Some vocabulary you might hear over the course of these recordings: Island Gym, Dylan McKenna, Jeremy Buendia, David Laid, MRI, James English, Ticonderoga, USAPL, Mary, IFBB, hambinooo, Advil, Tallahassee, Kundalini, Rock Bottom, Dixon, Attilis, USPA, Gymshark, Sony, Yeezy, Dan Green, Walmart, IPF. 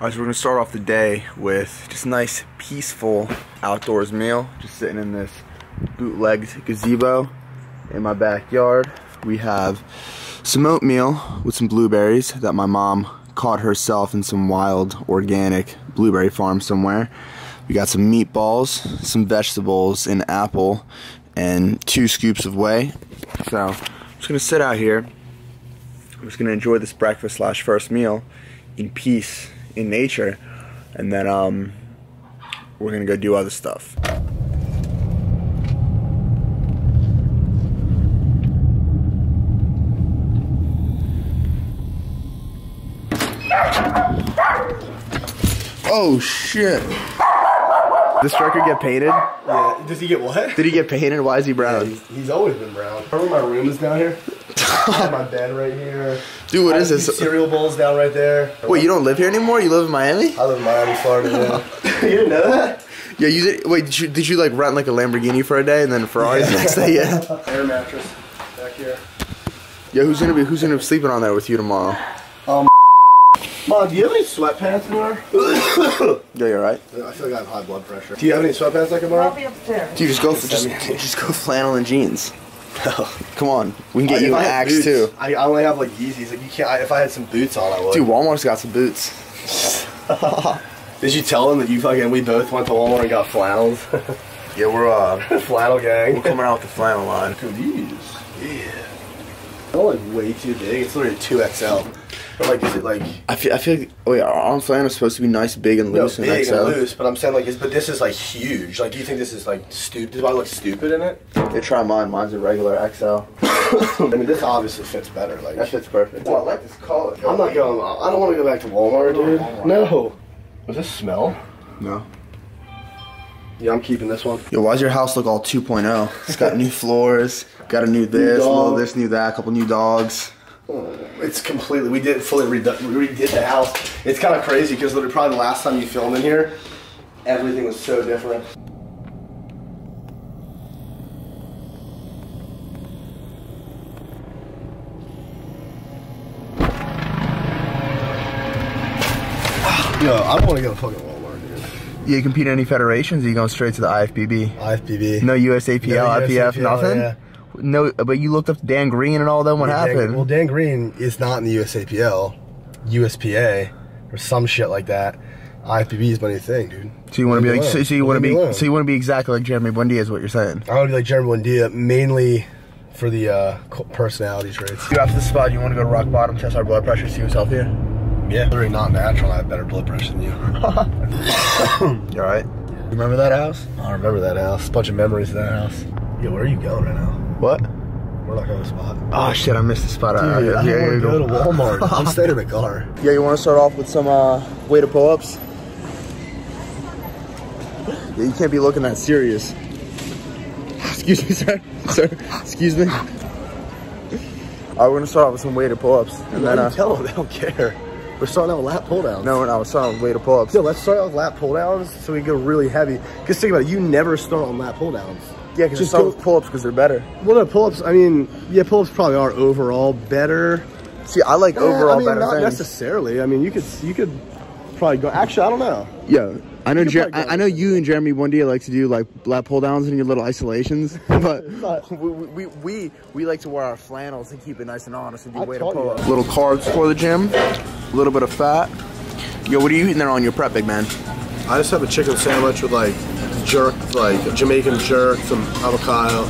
Alright, so we're gonna start off the day with just a nice, peaceful outdoors meal. Just sitting in this bootlegged gazebo in my backyard. We have some oatmeal with some blueberries that my mom caught herself in some wild organic blueberry farm somewhere. We got some meatballs, some vegetables, an apple, and 2 scoops of whey. So I'm just gonna sit out here. I'm just gonna enjoy this breakfast slash first meal in peace. In nature, and then we're gonna go do other stuff. Oh shit! This record get painted? Yeah. Does he get what? Did he get painted? Why is he brown? Yeah, he's always been brown. Remember my room is down here? I have my bed right here. Dude, what is this? Cereal bowls down right there. Wait, you don't live here anymore? You live in Miami? I live in Miami, Florida now. You didn't know that? Yeah, you did. Wait, did you like rent like a Lamborghini for a day and then a Ferrari the next day? Yeah. Air mattress back here. Yeah, who's gonna be sleeping on that with you tomorrow? Mom, do you have any sweatpants in there? Yeah, you're right. I feel like I have high blood pressure. Do you have any sweatpants I can borrow? I'll be upstairs. Dude, just go flannel and jeans. No. Come on, we can get you an axe boots. Too. I only have like Yeezys. Like you can't. If I had some boots on, I would. Dude, Walmart's got some boots. Did you tell them that you fucking? We both went to Walmart and got flannels. Yeah, we're flannel gang. We're coming out with the flannel line. Dude, these, yeah. They're like way too big. It's literally 2XL. But like, is it like? I feel like. Oh yeah, our arm flannel is supposed to be nice, big and loose. No, big and loose. But I'm saying like, but this is like huge. Like, do you think this is like stupid? Do I look stupid in it? Yeah, try mine. Mine's a regular XL. I mean, this obviously fits better. Like, that fits perfect. Well, I like this color. I'm not going. I don't want to go back to Walmart, dude. Walmart. No. Does this smell? No. Yeah, I'm keeping this one. Yo, why does your house look all 2.0? It's got new floors. Got a new this, a little this, new that, a couple new dogs. It's completely, we didn't fully redid the house. It's kind of crazy because literally probably the last time you filmed in here, everything was so different. Yo, I want to go fucking Walmart, dude. You compete in any federations or you going straight to the IFBB? IFBB. No USAPL, no IPF, nothing? Yeah. No, but you looked up Dan Green and all that. What happened? Well, Dan Green is not in the USAPL, USPA, or some shit like that. IFBB is my new thing, dude. So you want to be like, so you want to be exactly like Jeremy Buendia is what you're saying. I want to be like Jeremy Buendia mainly for the personality traits. After the spot, you want to go to Rock Bottom, test our blood pressure, see who's healthier. Yeah, literally not natural. I have better blood pressure than you. You all right? You remember that house? I remember that house. Bunch of memories of that house. Yo, where are you going right now? What? We're not going to the spot. Oh shit, I missed the spot. Dude, I don't want to go to Walmart. I'm staying in the car. Yeah, you want to start off with some weight of pull-ups? Yeah, you can't be looking that serious. Excuse me, sir. Sir, excuse me. Alright, we're going to start off with some weight of pull-ups. And then tell them, they don't care. We're starting out with lat pull-downs. No, we're not. We're starting out with weight of pull-ups. Yo, let's start out with lat pull-downs so we go really heavy. Because think about it, you never start on lat pull-downs. Yeah, because just start with pull-ups because they're better. Well, no, pull-ups, I mean, yeah, pull-ups probably are overall better. See, I like overall better things. Not necessarily. I mean, you could probably go, actually, I don't know. Yeah, I know you and Jeremy Buendia like to do, like, lat pull-downs and your little isolations, but we like to wear our flannels and keep it nice and honest and do weight of pull-ups. Little carbs for the gym, a little bit of fat. Yo, what are you eating there on your prep, big man? I just have a chicken sandwich with, like, jerk, like a Jamaican jerk, some avocado,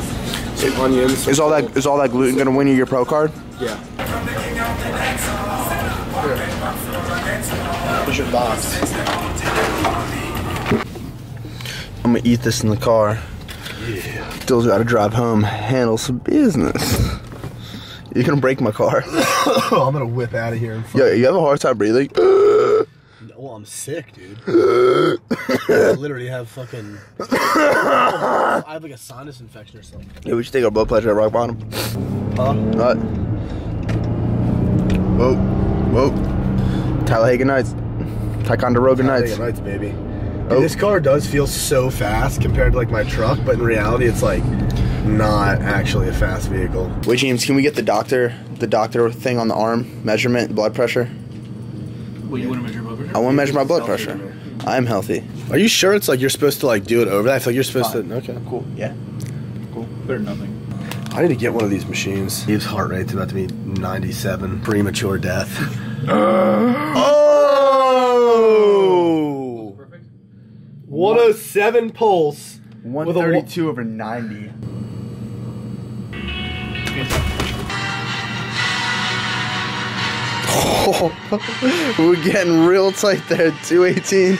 some onions. Is all that gluten gonna win you your pro card? Yeah. Here. Push your box. I'm gonna eat this in the car. Yeah. Still gotta drive home, handle some business. You're gonna break my car. I'm gonna whip out of here. Yeah, you have a hard time breathing. Well, I'm sick, dude. I literally have fucking... I have like a sinus infection or something. Yeah, we should take our blood pressure at Rock Bottom. Huh? What? Whoa. Whoa. Tallahassee Nights. Ticonderoga Nights. Tallahassee Nights, baby. Oh. Dude, this car does feel so fast compared to like my truck, but in reality it's like not actually a fast vehicle. Wait, James, can we get the doctor thing on the arm? Measurement, blood pressure? Well, you want to measure blood pressure? I want to measure my blood pressure. I'm healthy. Are you sure it's like you're supposed to like do it over that? I feel like you're supposed to. Okay. Cool. Yeah. Cool. Better than nothing. I need to get one of these machines. His heart rate's about to be 97. Premature death. Oh! Perfect. 107 pulse. 132 over 90. Oh, we're getting real tight there. 218.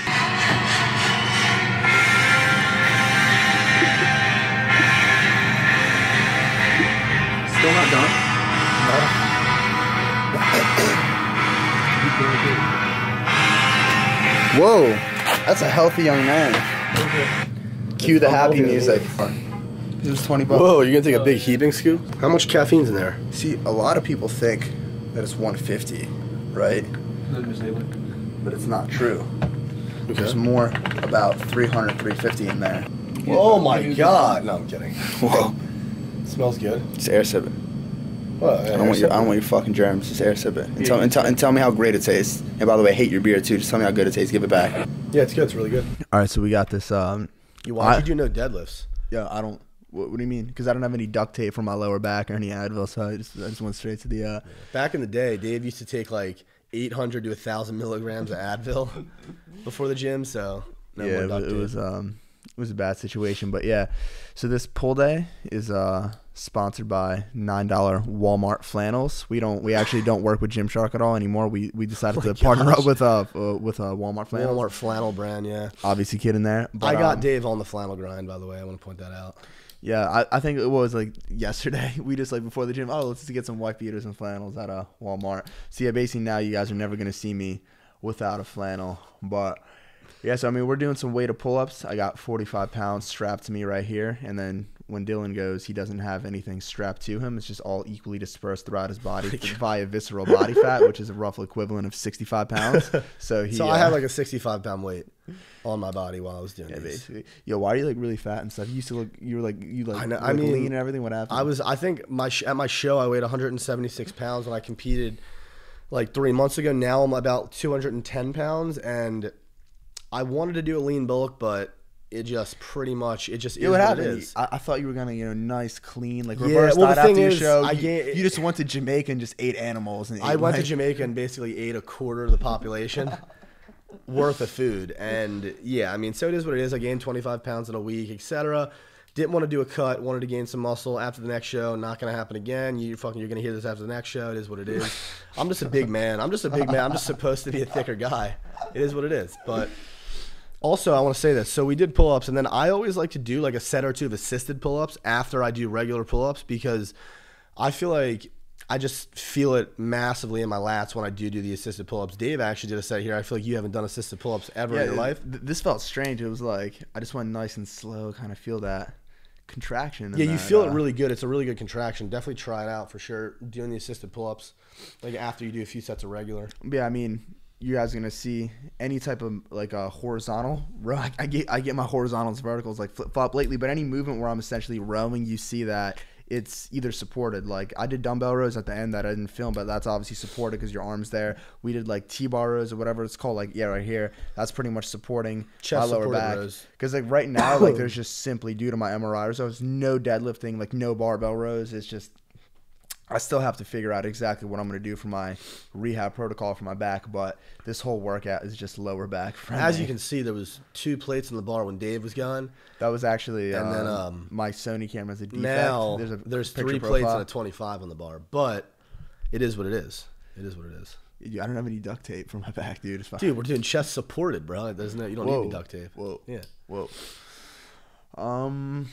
Still not done? No. Whoa, that's a healthy young man. Cue the happy music. It was 20 bucks. Whoa, you're gonna take a big heaping scoop? How much caffeine's in there? See, a lot of people think that it's 150, right? But it's not true. Okay. There's more about 300, 350 in there. Oh my god! No, I'm kidding. Whoa. It smells good. Just air sip it. Well, I don't want your fucking germs. Just air sip it. And, yeah, tell me how great it tastes. And by the way, I hate your beer too. Just tell me how good it tastes. Give it back. Yeah, it's good. It's really good. All right, so we got this. Why did you do no deadlifts? Yeah, I don't. What do you mean? Because I don't have any duct tape for my lower back or any Advil, so I just went straight to the. Back in the day, Dave used to take like 800 to 1,000 milligrams of Advil before the gym. So no yeah, more duct tape. It was a bad situation, but yeah. So this pull day is sponsored by $9 Walmart flannels. We actually don't work with Gymshark at all anymore. We decided to partner up with Walmart flannels. Walmart flannel brand, yeah. Obviously kidding there. But, I got Dave on the flannel grind, by the way. I want to point that out. Yeah, I think it was like yesterday. We just like before the gym, oh, let's just get some white beaters and flannels at Walmart. So yeah, basically now you guys are never gonna see me without a flannel, but. Yeah, so, I mean, we're doing some weight of pull-ups. I got 45 pounds strapped to me right here. And then when Dylan goes, he doesn't have anything strapped to him. It's just all equally dispersed throughout his body via visceral body fat, which is a rough equivalent of 65 pounds. So, I had like a 65-pound weight on my body while I was doing this. Yo, why are you like really fat and stuff? You used to look, you were like, I mean, lean and everything. What happened? I think at my show, I weighed 176 pounds when I competed like 3 months ago. Now I'm about 210 pounds and... I wanted to do a lean bulk, but it just pretty much is what it is. I thought you were gonna, nice, clean, like reverse diet after your show. You just went to Jamaica and just ate animals. And I went to Jamaica and basically ate a quarter of the population worth of food. And yeah, I mean, so it is what it is. I gained 25 pounds in a week, etc. Didn't want to do a cut. Wanted to gain some muscle after the next show. Not gonna happen again. You're gonna hear this after the next show. It is what it is. I'm just a big man. I'm just supposed to be a thicker guy. It is what it is. But also, I want to say this. So we did pull-ups, and then I always like to do like a set or two of assisted pull-ups after I do regular pull-ups because I feel like I just feel it massively in my lats when I do the assisted pull-ups. Dave actually did a set here. I feel like you haven't done assisted pull-ups ever in your life. This felt strange. It was like I just went nice and slow, kind of feel that contraction. Yeah, you feel it really good. It's a really good contraction. Definitely try it out for sure, doing the assisted pull-ups like after you do a few sets of regular. Yeah, I mean – you guys are going to see any type of like a horizontal row. I get my horizontals, verticals like flip flop lately, but any movement where I'm essentially rowing, you see that it's either supported. Like I did dumbbell rows at the end that I didn't film, but that's obviously supported because your arm's there. We did like T-bar rows or whatever it's called. Like, yeah, right here. That's pretty much supporting chest my lower back. Because like right now, like there's just simply due to my MRI rows, there's no deadlifting, like no barbell rows. It's just... I still have to figure out exactly what I'm going to do for my rehab protocol for my back, but this whole workout is just lower back friendly. As you can see, there was 2 plates in the bar when Dave was gone. That was actually and then, my Sony camera's a defect. Now there's 3 plates and a 25 on the bar, but it is what it is. It is what it is. I don't have any duct tape for my back, dude. It's fine. Dude, we're doing chest supported, bro. There's no, you don't need any duct tape. Whoa. Yeah. Whoa. I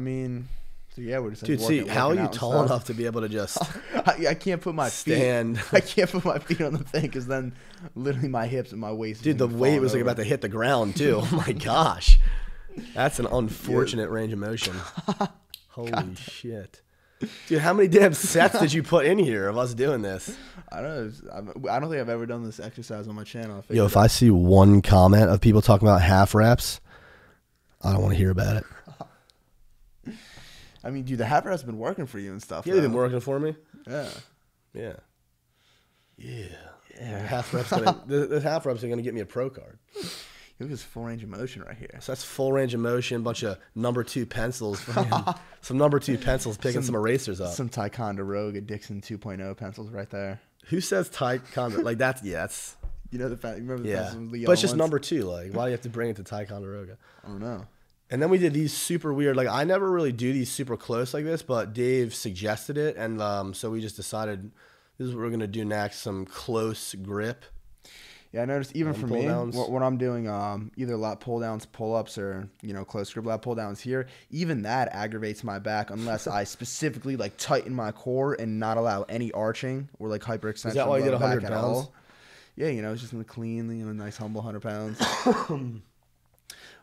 mean... So yeah, we're just like, dude, see, how are you tall enough to be able to just I can't put my stand. Feet. I can't put my feet on the thing because then literally my hips and my waist. Dude, the weight was like about to hit the ground too. Oh my gosh, that's an unfortunate range of motion. Holy shit, dude! How many damn sets did you put in here of us doing this? I don't know. I don't think I've ever done this exercise on my channel. Yo, if I see one comment of people talking about half reps, I don't want to hear about it. I mean, dude, the half rep's been working for you and stuff. Yeah, they've been working for me. Yeah. Yeah. Yeah. Half reps. The half reps are going to get me a pro card. Look at this full range of motion right here. So that's full range of motion, bunch of #2 pencils. Some #2 pencils picking some erasers up. Some Ticonderoga Dixon 2.0 pencils right there. Who says Ticonderoga? Like that's, yeah, that's. You know the fact, remember the yeah, but it's just #2. Like, why do you have to bring it to Ticonderoga? I don't know. And then we did these super weird, like I never really do these super close like this, but Dave suggested it. And so we just decided this is what we're going to do next, some close grip. Yeah, I noticed even for me, what I'm doing, either lat pull-downs, pull-ups, or, you know, close grip lat pull-downs here, even that aggravates my back unless I specifically, like, tighten my core and not allow any arching or, like, hyperextension. Is that why you did 100 pounds? Yeah, you know, it's just in the clean, you know, nice, humble 100 pounds.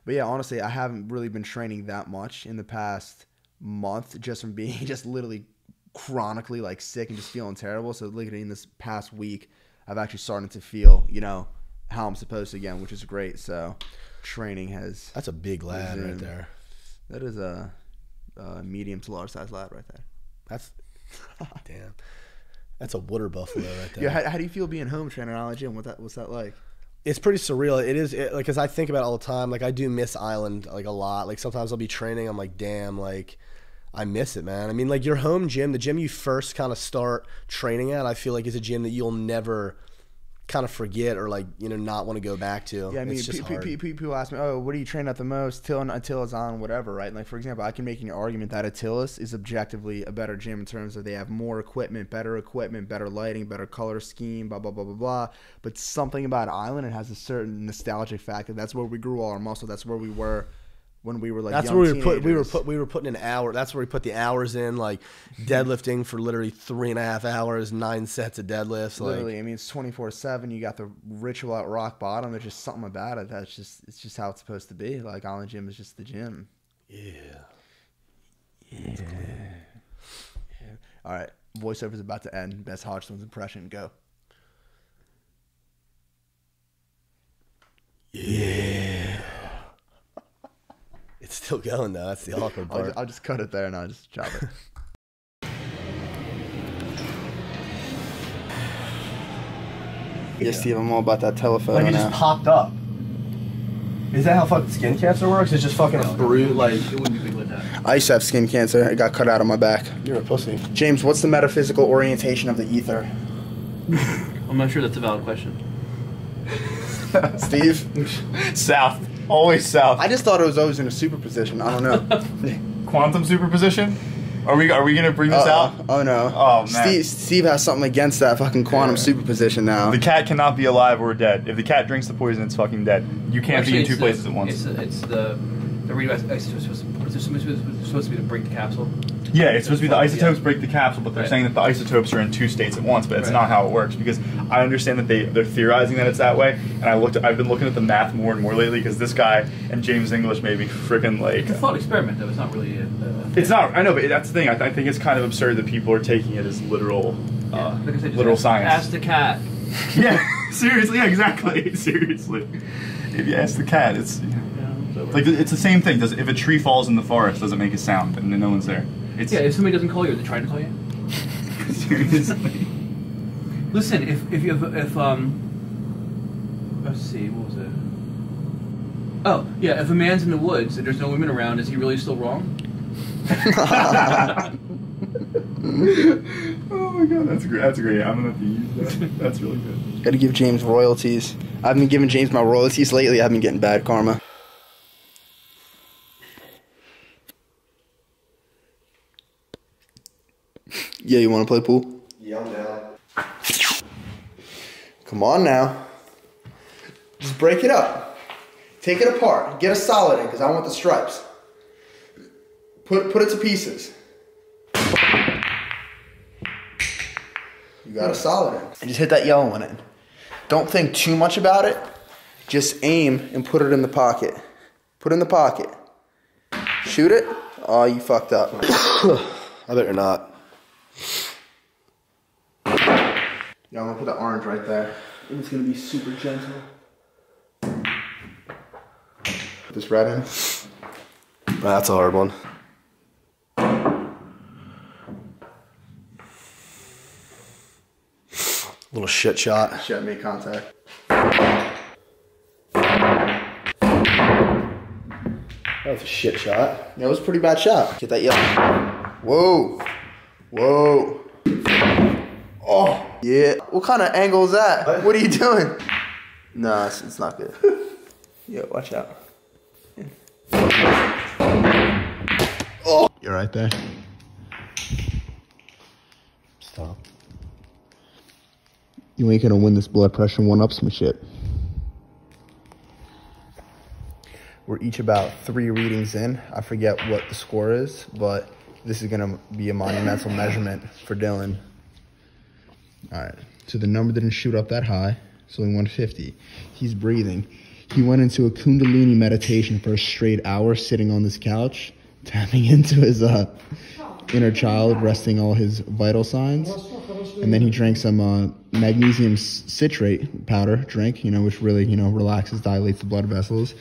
But, yeah, honestly, I haven't really been training that much in the past month just from being just literally chronically, like, sick and just feeling terrible. So, literally, in this past week, I've actually started to feel, you know, how I'm supposed to again, which is great. So training has... That's a big lad resumed. Right there. That is a medium to large size lad right there. That's... Damn. That's a water buffalo right there. Yeah, how do you feel being home training at Island Gym? What's that like? It's pretty surreal. It is, like, because I think about it all the time. Like, I do miss Island, like, a lot. Like, sometimes I'll be training. I'm like, damn, like... I miss it, man. I mean, like your home gym, the gym you first kind of start training at, I feel like is a gym that you'll never kind of forget or like, you know, not want to go back to. Yeah, I mean, it's just hard. People ask me, oh, what do you train at the most? Attilis on whatever, right? And like, for example, I can make an argument that Attilis is objectively a better gym in terms of they have more equipment, better lighting, better color scheme, blah, blah, blah, blah, blah. But something about Island, it has a certain nostalgic factor. That's where we grew all our muscle. That's where we were. When we were like, that's where we were putting an hour. That's where we put the hours in, like deadlifting for literally 3.5 hours, 9 sets of deadlifts. Literally, like, I mean, it's 24/7. You got the ritual at Rock Bottom. There's just something about it that's just it's how it's supposed to be. Like Island Gym is just the gym. Yeah. Yeah. Cool. Yeah. All right, voiceover's about to end. Best Hodgson's impression. Go. Yeah. It's still going though. That's the awkward part. I'll just cut it there and I'll just chop it. Yeah, Steve, I'm all about that telephone. Like it just popped up. Is that how fucking skin cancer works? It's just fucking brute. Like it wouldn't be good with that. I used to have skin cancer. It got cut out of my back. You're a pussy. James, what's the metaphysical orientation of the ether? I'm not sure that's a valid question. Steve, south. Always south. I just thought it was always in a superposition. I don't know. Quantum superposition? Are we gonna bring this out? Oh no. Oh man. Steve has something against that fucking quantum superposition now. The cat cannot be alive or dead. If the cat drinks the poison, it's fucking dead. You can't be in two places at once. It's the supposed to be to break the capsule. Yeah, it's supposed to be the isotopes break the capsule, but they're saying that the isotopes are in 2 states at once, but it's not how it works because I understand that they're theorizing that it's that way, and I've been looking at the math more and more lately because this guy and James English made me freaking like... It's a thought experiment, though. It's not really... it's not... I know, but that's the thing. I think it's kind of absurd that people are taking it as literal, literal science. Ask the cat. Yeah, seriously. Yeah, exactly. Seriously. If you ask the cat, it's... Like, it's the same thing. If a tree falls in the forest, does it make a sound? And then no one's there. It's yeah, if somebody doesn't call you, are they trying to call you? Seriously. Listen, if you have, let's see, what was it? Oh, yeah, if a man's in the woods and there's no women around, is he really still wrong? Oh my god, that's great. That's great. I'm gonna have to use that. That's really good. Gotta give James royalties. I've been giving James my royalties lately. I've been getting bad karma. Yeah, you want to play pool? Yeah, I'm down. Come on now. Just break it up. Take it apart. Get a solid in because I want the stripes. Put it to pieces. You got a solid in. And just hit that yellow one in. Don't think too much about it. Just aim and put it in the pocket. Put it in the pocket. Shoot it. Oh, you fucked up. I bet you're not. Yeah, I'm gonna put the orange right there. And it's gonna be super gentle. Put this red in. That's a hard one. Little shit shot. Shit made contact. That was a shit shot. That was a pretty bad shot. Get that yellow. Whoa. Whoa. Oh, yeah. What kind of angle is that? What are you doing? Nah, it's not good. Yo, watch out. Oh. You're right there. Stop. You ain't gonna win this blood pressure one-upsman shit. We're each about 3 readings in. I forget what the score is, but this is gonna be a monumental measurement for Dylan. All right, so the number didn't shoot up that high. It's only 150. He's breathing. He went into a Kundalini meditation for a straight hour, sitting on this couch, tapping into his inner child, resting all his vital signs. And then he drank some magnesium citrate powder drink, you know, which really, you know, relaxes, dilates the blood vessels.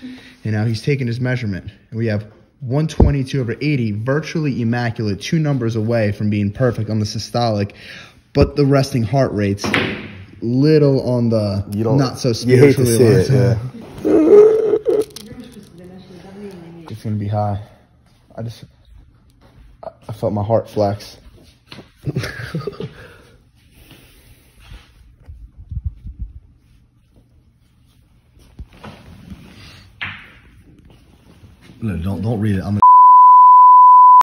And now he's taking his measurement. And we have 122/80, virtually immaculate, 2 numbers away from being perfect on the systolic, but the resting heart rate's little on the not so spiritually. You hate to see it, yeah. It's gonna be high. I felt my heart flex. No, don't read it.